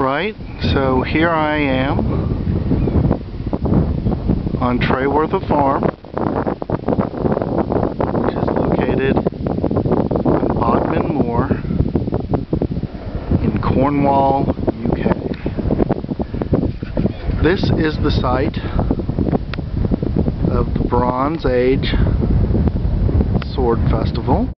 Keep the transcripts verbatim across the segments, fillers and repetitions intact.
Right, so here I am on Trayworth Farm, which is located in Bodmin Moor in Cornwall, U K. This is the site of the Bronze Age Sword Festival.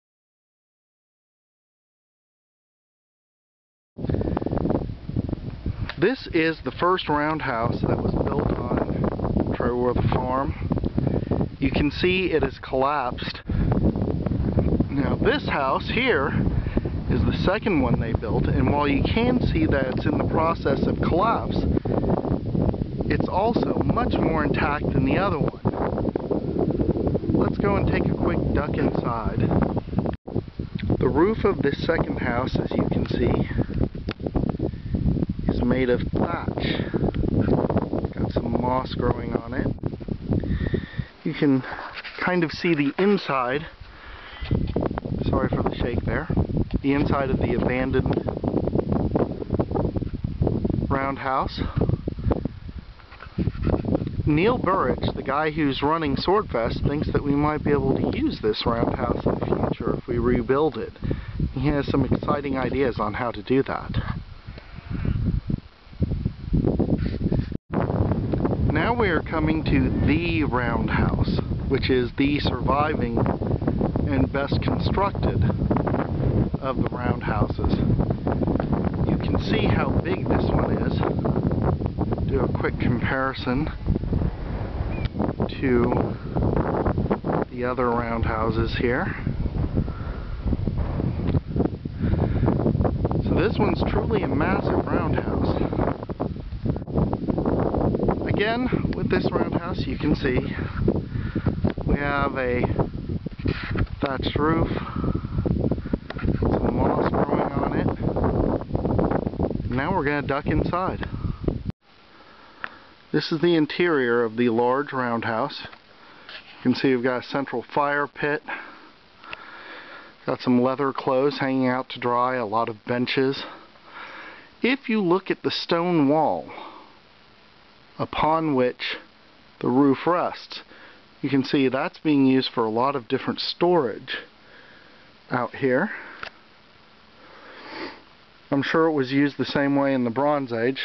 This is the first roundhouse that was built on Trayworth Farm. You can see it has collapsed. Now this house here is the second one they built, and while you can see that it's in the process of collapse, it's also much more intact than the other one. Let's go and take a quick duck inside. The roof of this second house, as you can see, made of thatch. Got some moss growing on it. You can kind of see the inside, sorry for the shake there, the inside of the abandoned roundhouse. Neil Burridge, the guy who's running Swordfest, thinks that we might be able to use this roundhouse in the future if we rebuild it. He has some exciting ideas on how to do that. Now we are coming to the roundhouse, which is the surviving and best constructed of the roundhouses. You can see how big this one is. Do a quick comparison to the other roundhouses here. So this one's truly a massive roundhouse. Again, with this roundhouse, you can see we have a thatched roof, some moss growing on it. Now we're going to duck inside. This is the interior of the large roundhouse. You can see we've got a central fire pit, got some leather clothes hanging out to dry, a lot of benches. If you look at the stone wall upon which the roof rests, you can see that's being used for a lot of different storage out here. I'm sure it was used the same way in the Bronze Age.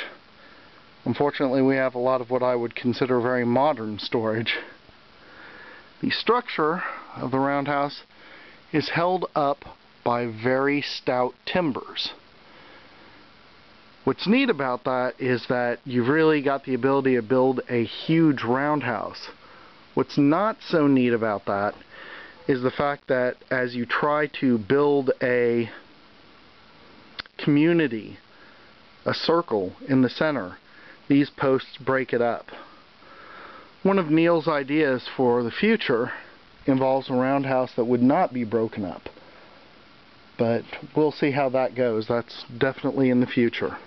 Unfortunately, we have a lot of what I would consider very modern storage. The structure of the roundhouse is held up by very stout timbers. What's neat about that is that you've really got the ability to build a huge roundhouse. What's not so neat about that is the fact that as you try to build a community, a circle in the center, these posts break it up. One of Neil's ideas for the future involves a roundhouse that would not be broken up. But we'll see how that goes. That's definitely in the future.